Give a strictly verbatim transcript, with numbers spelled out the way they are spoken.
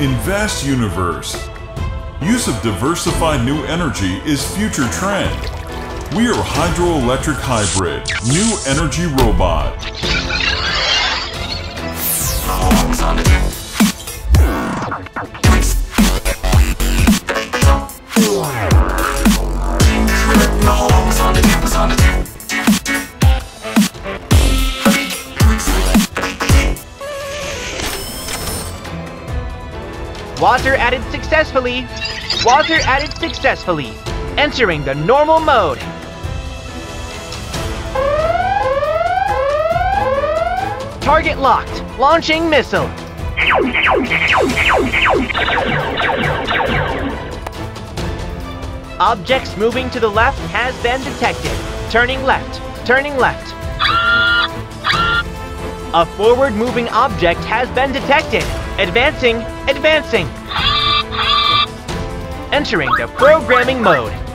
In vast universe, use of diversified new energy is future trend. We are Hydroelectric Hybrid, new energy robot. Water added successfully. Water added successfully. Entering the normal mode. Target locked. Launching missile. Objects moving to the left has been detected. Turning left. Turning left. A forward-moving object has been detected. Advancing. Advancing. Entering the programming mode.